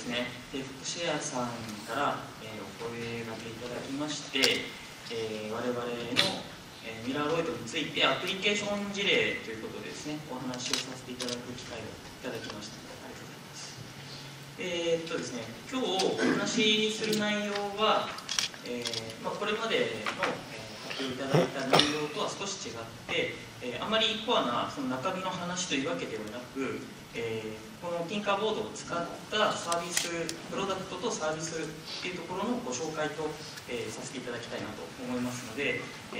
ですね。で、福祉屋さんから、お声がけいただきまして、我々の、ミラーロイドについてアプリケーション事例ということでですね、お話をさせていただく機会をいただきました。ありがとうございます。ですね、今日お話しする内容は、これまでの、いただいた内容とは少し違って、あまりコアなその中身の話というわけではなく、このTinkerboardを使ったサービス、プロダクトとサービスっていうところのご紹介と、させていただきたいなと思いますので、ち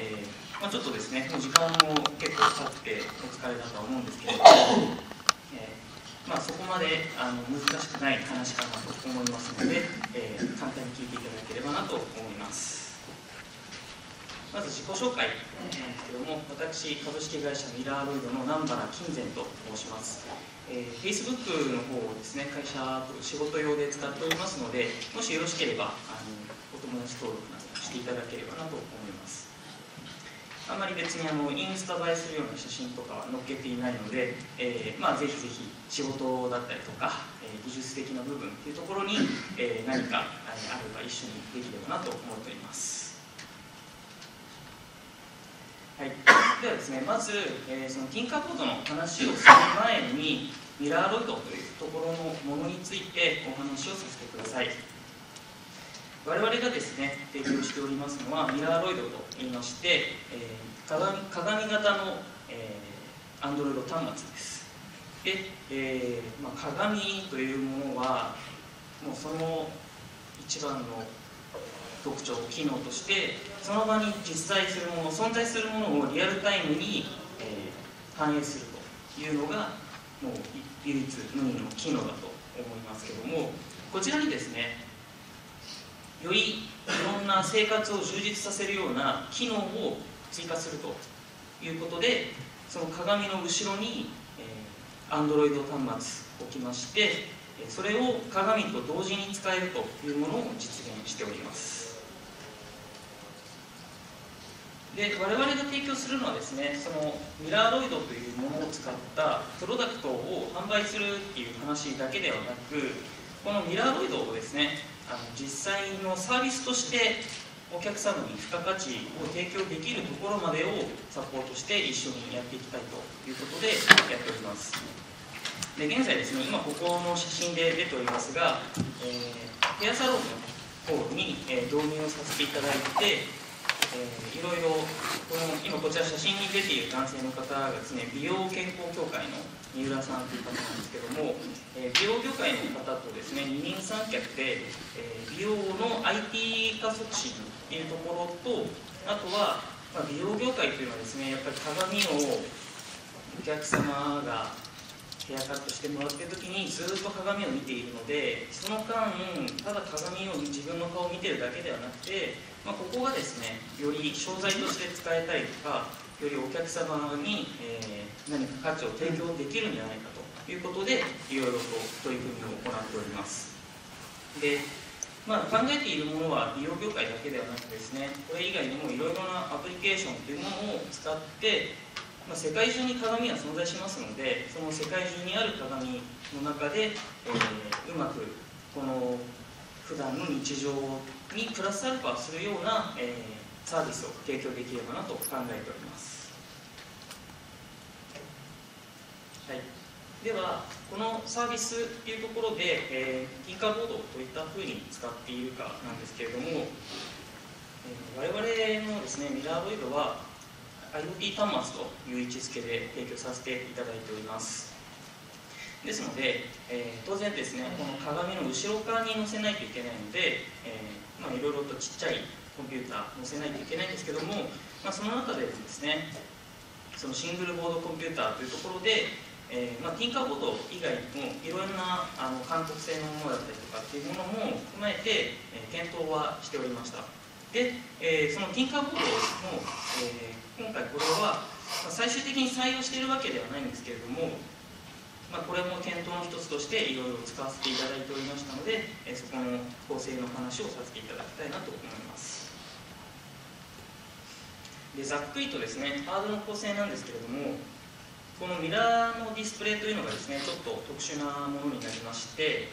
ょっとですね、時間も結構かかってお疲れだとは思うんですけれども、そこまで難しくない話かなと思いますので、簡単に聞いていただければなと思います。まず自己紹介なんですけども、私、株式会社ミラーロイドの南原金善と申します。Facebook の方をですね、会社仕事用で使っておりますので、もしよろしければお友達登録などしていただければなと思います。あまり別にインスタ映えするような写真とかは載っけていないので、ぜひぜひ仕事だったりとか、技術的な部分っていうところに、何かあれば一緒にできればなと思っております。はい、ではですね、まず、そのTinkerboardの話をする前にミラーロイドというところのものについてお話をさせてください。我々がですね、提供しておりますのはミラーロイドと言いまして、鏡型の、Android 端末です。で、鏡というものはもうその一番の特徴、機能としてその場に実在するもの、存在するものをリアルタイムに、反映するというのがもう唯一無二の機能だと思いますけども、こちらにですね、よりいろんな生活を充実させるような機能を追加するということで、その鏡の後ろに、Android 端末を置きまして、それを鏡と同時に使えるというものを実現しております。で、我々が提供するのはですね、そのミラーロイドというものを使ったプロダクトを販売するっていう話だけではなく、このミラーロイドをですね、実際のサービスとしてお客様に付加価値を提供できるところまでをサポートして一緒にやっていきたいということでやっております。で、現在ですね、今ここの写真で出ておりますが、ヘアサロンの方に導入をさせていただいて、いろいろ今こちら写真に出ている男性の方がですね、美容健康協会の三浦さんという方なんですけども、美容業界の方とですね、二人三脚で、美容の IT 化促進というところと、あとは、美容業界というのはですね、やっぱり鏡をお客様がヘアカットしてもらっている時にずっと鏡を見ているので、その間ただ鏡を自分の顔を見てるだけではなくて、ここがですね、より商材として使えたりとか、よりお客様に、何か価値を提供できるんじゃないかということで、いろいろと取り組みを行っております。で、考えているものは美容業界だけではなくですね、これ以外にもいろいろなアプリケーションというものを使って、世界中に鏡は存在しますので、その世界中にある鏡の中で、うまくこの普段の日常にプラスアルファするような、サービスを提供できればなと考えております。はい、では、このサービスというところで、Tinkerboardをどういったふうに使っているかなんですけれども、我々のですね、ミラーロイドは、IoT 端末という位置づけで提供させていただいております。ですので、当然ですね、この鏡の後ろ側に載せないといけないので、いろいろとちっちゃいコンピューター載せないといけないんですけども、その中でですね、そのシングルボードコンピューターというところで、Tinkerboard以外にもいろんな韓国製のものだったりとかっていうものも踏まえて、検討はしておりました。で、そのTinkerboardの、今回これは最終的に採用しているわけではないんですけれども、これも検討の一つとしていろいろ使わせていただいておりましたので、そこの構成の話をさせていただきたいなと思います。で、ざっくりとですね、ハードの構成なんですけれども、このミラーのディスプレイというのがですね、ちょっと特殊なものになりまして、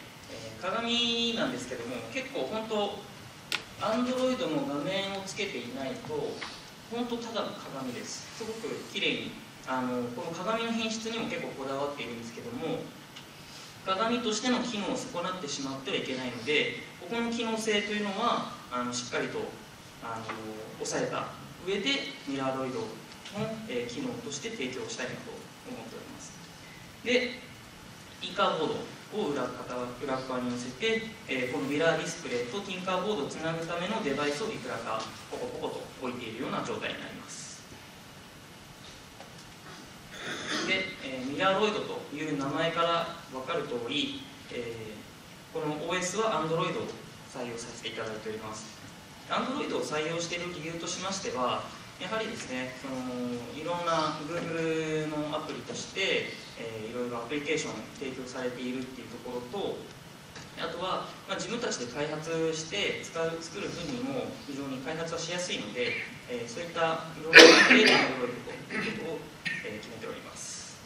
鏡なんですけども、結構本当 Android の画面をつけていないと本当ただの鏡です。すごく綺麗にこの鏡の品質にも結構こだわっているんですけども、鏡としての機能を損なってしまってはいけないので、ここの機能性というのはしっかりと抑えた上でミラーロイドの機能として提供したいなと思っております。で、ティンカーボードを裏側に乗せて、このミラーディスプレイとティンカーボードをつなぐためのデバイスをいくらかポコポコと置いているような状態になります。で、ミラーロイドという名前から分かる通り、この OS は Android を採用させていただいております。Android を採用している理由としましては、やはりですね、いろんな Google のアプリとして、いろいろアプリケーションを提供されているっていうところと、あとは、自分たちで開発して作る分にも非常に開発はしやすいので、そういったいろんなアプリでミラーロイドということを決めております。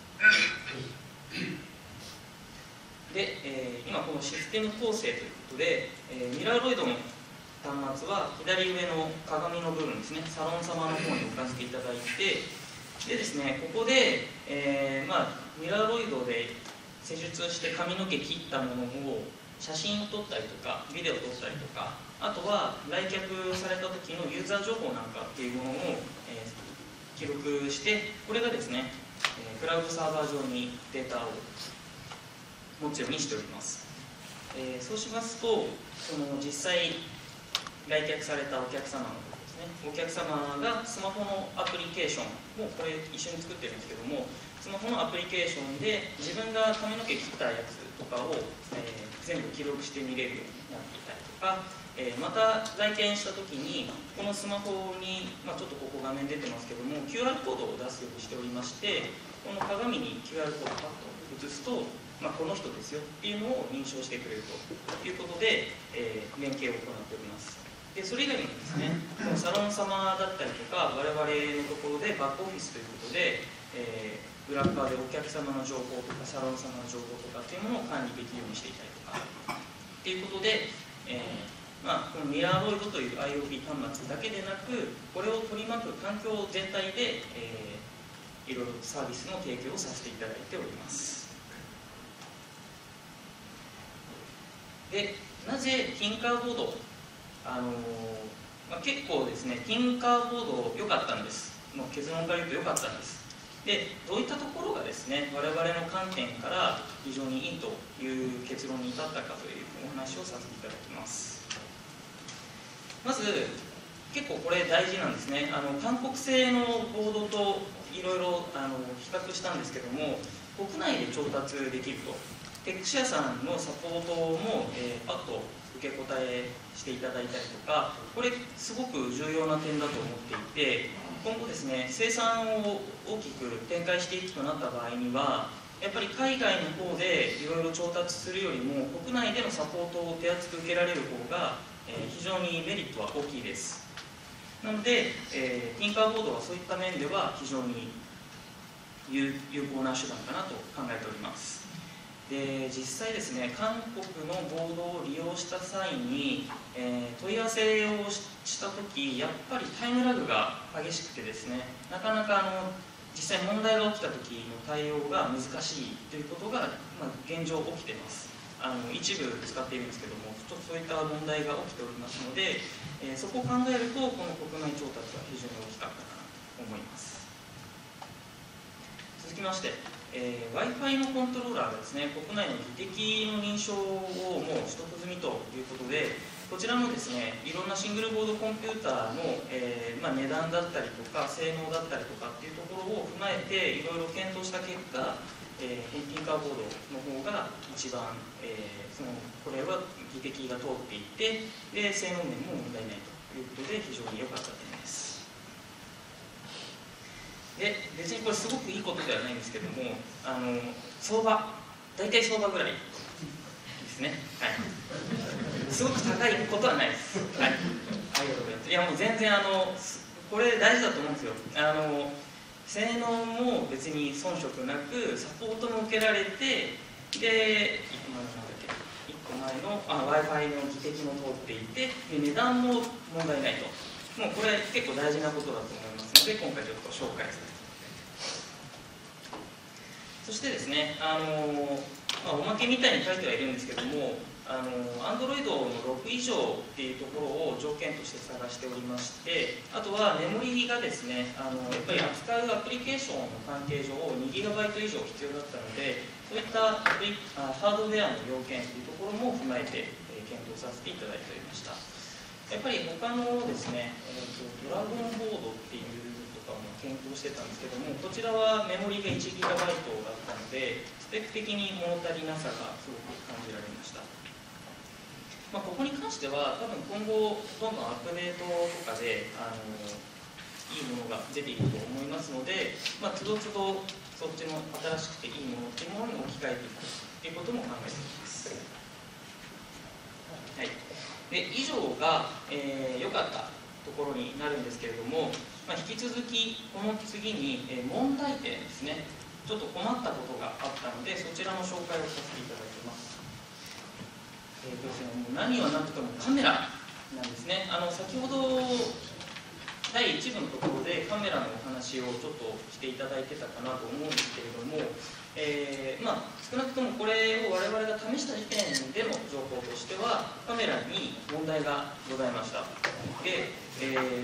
で、今このシステム構成ということで、ミラーロイドの端末は左上の鏡の部分ですね、サロン様の方に置かせていただいて、でですね、ここで、ミラーロイドで施術して髪の毛切ったものを写真を撮ったりとか、ビデオを撮ったりとか、あとは来客された時のユーザー情報なんかっていうものを、記録して、これがですね、クラウドサーバー上にデータを持つようにしております。そうしますと、実際来客されたお客様のことですね、お客様がスマホのアプリケーション、もうこれ一緒に作ってるんですけども、スマホのアプリケーションで自分が髪の毛切ったやつとかを、全部記録して見れるようになっていたりとか、また来店した時にこのスマホに、ちょっとここ画面出てますけども QR コードを出すようにしておりまして、この鏡に QR コードをパッと映すと、この人ですよっていうのを認証してくれるということで、連携を行っております。で、それ以外にもですね、サロン様だったりとか、我々のところでバックオフィスということで、裏側でお客様の情報とか、サロン様の情報とかっていうものを管理できるようにしていたりとか、っていうことで、このミラーロイドという IoT 端末だけでなく、これを取り巻く環境全体で、いろいろサービスの提供をさせていただいております。で、なぜティンカーボード、結構ですね、ティンカーボード良かったんです。もう結論から言うと良かったんです。で、どういったところがですね、我々の観点から非常にいいという結論に至ったかというお話をさせていただきます。まず結構これ大事なんですね。韓国製のボードといろいろ比較したんですけども、国内で調達できると、テックシェアさんのサポートも、パッと受け答えしていただいたりとか、これすごく重要な点だと思っていて、今後ですね、生産を大きく展開していくとなった場合には、やっぱり海外の方でいろいろ調達するよりも国内でのサポートを手厚く受けられる方が、非常にメリットは大きいです。なので、ティンカーボードはそういった面では非常に有効な手段かなと考えております。で、実際ですね、韓国のボードを利用した際に、問い合わせをした時、やっぱりタイムラグが激しくてですね、なかなか実際問題が起きた時の対応が難しいということが、現状起きてます。一部使っているんですけども、ちょっとそういった問題が起きておりますので、そこを考えると、この国内調達は非常に大きかったかなと思います。続きまして、Wi-Fi のコントローラーがですね、国内の技的の認証をもう取得済みということで、こちらもですね、いろんなシングルボードコンピューターの、値段だったりとか性能だったりとかっていうところを踏まえていろいろ検討した結果、ティンカーボードの方が一番、これは技的が通っていて、で、性能面も問題ないということで非常に良かった点です。で、別にこれすごくいいことではないんですけども、相場、大体相場ぐらいですね、はい、すごく高いことはないです、はい、ありがとうございます。いや、もう全然これ大事だと思うんですよ。性能も別に遜色なく、サポートも受けられて、で、1個内の Wi-Fi の議的も通っていて、値段も問題ないと。もうこれ結構大事なことだと思いますので、今回ちょっと紹介させていただきます。そしてですね、おまけみたいに書いてはいるんですけども、Android の6以上っていうところを条件として探しておりまして、あとはメモリがですね、やっぱり扱うアプリケーションの関係上 2GB 以上必要だったので、そういったハードウェアの要件というところも踏まえて検討させていただいておりました。やっぱり他のですね、ドラゴンボードっていう検討してたんですけども、こちらはメモリが 1GB だったので、スペック的に物足りなさがすごく感じられました。まあ、ここに関しては、多分今後、どんどんアップデートとかでいいものが出ていると思いますので、まあ、つどつどそっちの新しくていいものっていうものに置き換えていくということも考えていきます。はい、で以上が良かったところになるんですけれども、まあ、引き続きこの次に問題点ですね、ちょっと困ったことがあったので、そちらの紹介をさせていただきます。もう何は何とかもカメラなんですね。先ほど第1部のところでカメラのお話をちょっとしていただいてたかなと思うんですけれども、まあ、少なくともこれを我々が試した時点での情報としては、カメラに問題がございました。で、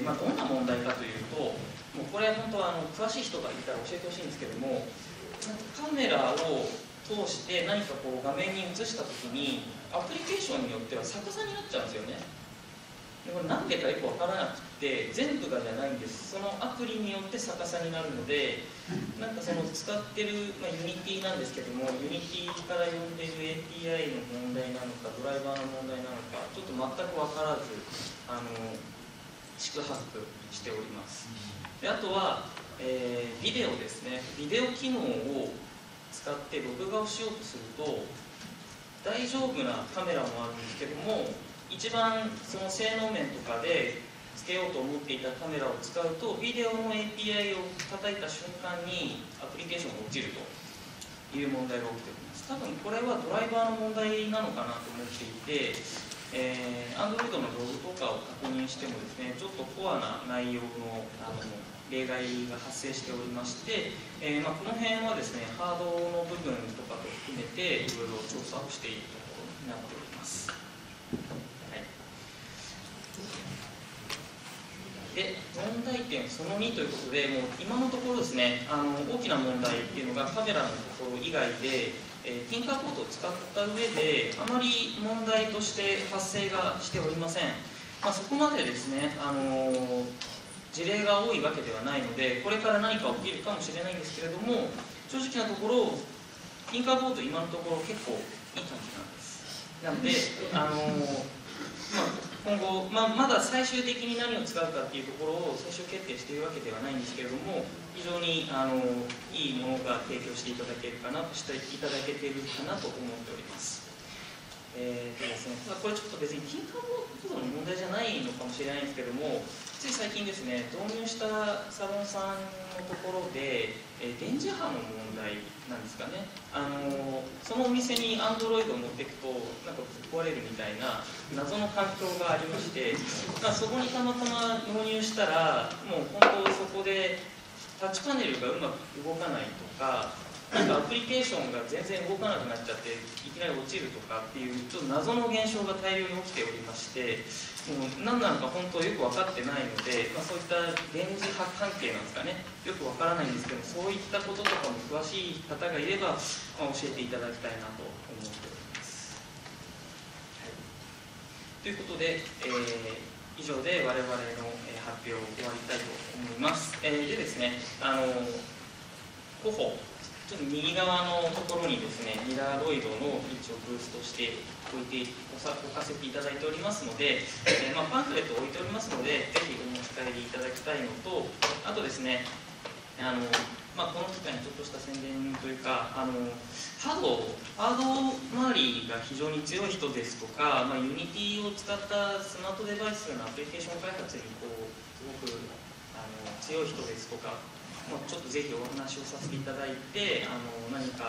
まあ、どんな問題かというと、もうこれ本当は詳しい人がいたら教えてほしいんですけども、カメラを通して何かこう画面に映したときに、アプリケーションによっては逆さになっちゃうんですよね。でこれ何でかよく分からなくて、全部がじゃないんです。そのアプリによって逆さになるので、なんかその使ってる、まあ、ユニティなんですけども、ユニティから呼んでいる API の問題なのか、ドライバーの問題なのか、ちょっと全く分からず、宿泊しております。であとは、ビデオですね。ビデオ機能を使って録画をしようとすると、大丈夫なカメラもあるんですけども、一番その性能面とかでつけようと思っていたカメラを使うと、ビデオの API を叩いた瞬間にアプリケーションが落ちるという問題が起きております。多分これはドライバーの問題なのかなと思っていて、Android のログとかを確認してもですね、ちょっとコアな内容の例外が発生しておりまして、まあ、この辺はですね、ハードの部分とかと含めていろいろ調査をしているところになっております。はい、で問題点その2ということで、もう今のところですね、大きな問題っていうのがカメラのところ以外で、ティンカーボードを使った上であまり問題として発生がしておりません。まあ、そこまでですね、事例が多いわけではないので、これから何か起きるかもしれないんですけれども、正直なところティンカーボード今のところ結構いい感じなんです。なので、今後、まだ最終的に何を使うかっていうところを最終決定しているわけではないんですけれども、非常にいいものが提供していただけるかなとしていただけているかなと思っております。ですね、ただこれちょっと別にティンカーボードの問題じゃないのかもしれないんですけども、つい最近ですね、導入したサロンさんのところで、電磁波の問題なんですかね。そのお店に Android を持っていくとなんか壊れるみたいな謎の環境がありまして、まあ、そこにたまたま納入したら、もう本当そこでタッチパネルがうまく動かないとか、なんかアプリケーションが全然動かなくなっちゃっていきなり落ちるとかっていう、ちょっと謎の現象が大量に起きておりまして、もう何なのか本当よく分かってないので、まあ、そういった電磁波関係なんですかね、よく分からないんですけど、そういったこととかも詳しい方がいれば、まあ、教えていただきたいなと思っております。はい、ということで、以上で我々の発表を終わりたいと思います。でですね、候補ちょっと右側のところにですね、ミラーロイドの位置をブーストして置かせていただいておりますので、まあ、パンフレットを置いておりますので、ぜひお持ち帰りいただきたいのと、あとですね、まあ、この機会にちょっとした宣伝というか、ハード周りが非常に強い人ですとか、まあ、ユニティを使ったスマートデバイスのアプリケーション開発にこうすごく強い人ですとか、まあ、ちょっとぜひお話をさせていただいて、何か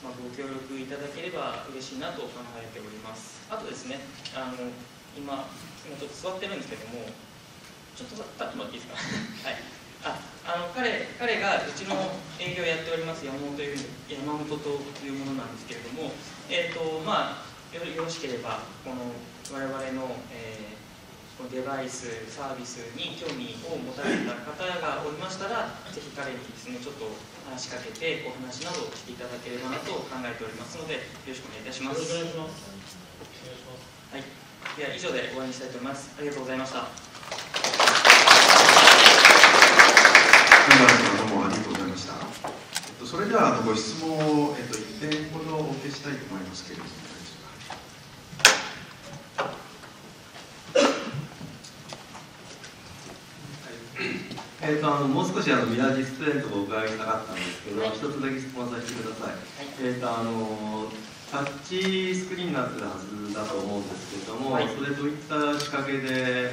まあご協力いただければ嬉しいなと考えております。あとですね、今ちょっと座ってるんですけども、ちょっと立ってもらっていいですかはい、彼がうちの営業をやっております山本というものなんですけれども、まあ、よろしければこの我々の、デバイス、サービスに興味を持たれた方がおりましたら、ぜひ彼にですね、ちょっと話しかけて、お話などをしていただければなと考えておりますので、よろしくお願いいたします。よろしくお願いします。はい、では以上で終わりにしたいと思います。ありがとうございました。どうもありがとうございました。それではご質問を1点ほどお受けしたいと思いますけれども。もう少しミラージスプレートをお伺いしたかったんですけど、一つだけ質問させてください。タッチスクリーンになってるはずだと思うんですけれども、はい、それどういった仕掛けで、実現しているディ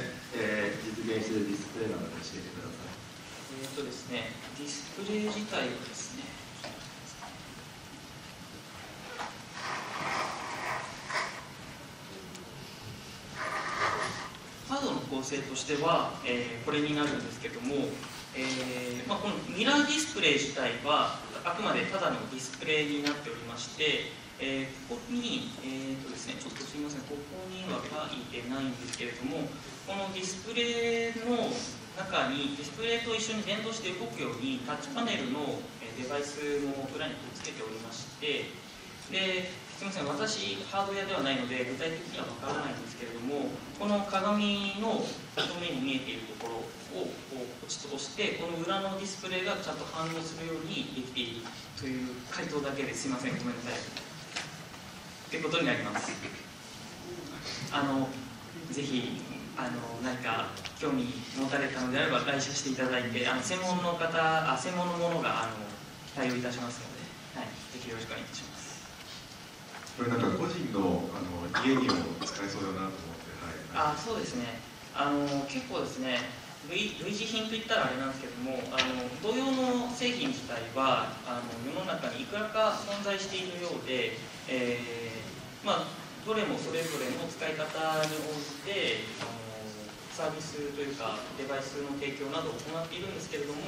スプレイなのか教えてください。ですね、ディスプレイ自体はですね、カードの構成としては、これになるんですけども、このミラーディスプレイ自体はあくまでただのディスプレイになっておりまして、ここに、ですね、ちょっとすみません、ここには書いてないんですけれども、このディスプレイの中にディスプレイと一緒に連動して動くようにタッチパネルのデバイスも裏につけておりまして、ですみません、私、ハードウェアではないので、具体的には分からないんですけれども、この鏡の正面に見えているところをポチッと押して、この裏のディスプレイがちゃんと反応するようにできているという回答だけですみません、ごめんなさい。ということになります。ぜひ何か興味持たれたのであれば、来社していただいて、専門のものが対応いたしますので、はい、ぜひよろしくお願いいたします。これなんか個人の家にも使えそうだなと思って、はい、そうですね、結構ですね、類似品といったらあれなんですけども、同様の製品自体は世の中にいくらか存在しているようで、どれもそれぞれの使い方に応じてサービスというかデバイスの提供などを行っているんですけれども、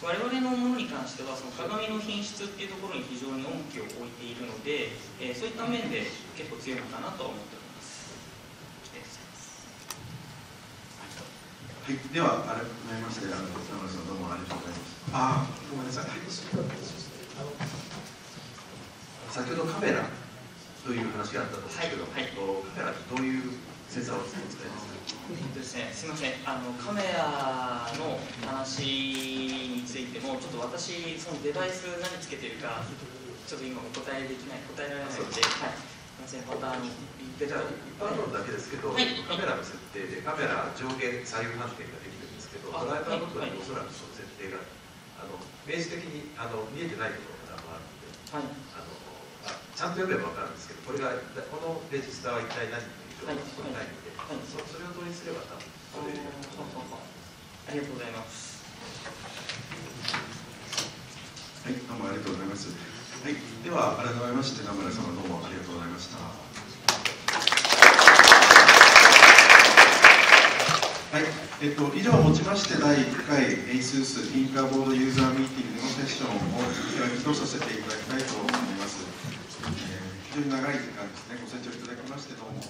我々のものに関してはその鏡の品質っていうところに非常に重きを置いているので、そういった面で結構強いのかなとは思っております。はい、では改めまして、田村さん、どうもありがとうございました。ごめんなさい、先ほどカメラという話があったと思うんですけど、カメラってどういうセンサーを使いますか？すみません、カメラの話についても、ちょっと私、そのデバイス何つけてるか、ちょっと今お答えできない、答えられないので、はい、すみません、またじゃあ、一般論だけですけど、はい、カメラの設定で、カメラ上下左右判定ができるんですけど、ドライバーごとにおそらくその設定が、明示的に見えてないところがあるので、はい、ちゃんと読めば分かるんですけど、このレジスターは一体何という情報がないので。はい、それをどうにすれば多分ありがとうございます。はい、どうもありがとうございます。はい、では改めまして田村様、どうもありがとうございました。はい、以上をもちまして第1回 ASUS インカーボードユーザーミーティングのセッションを開きとさせていただきたいと思います。非常に長い時間ですね、ご清聴いただきましてどうも。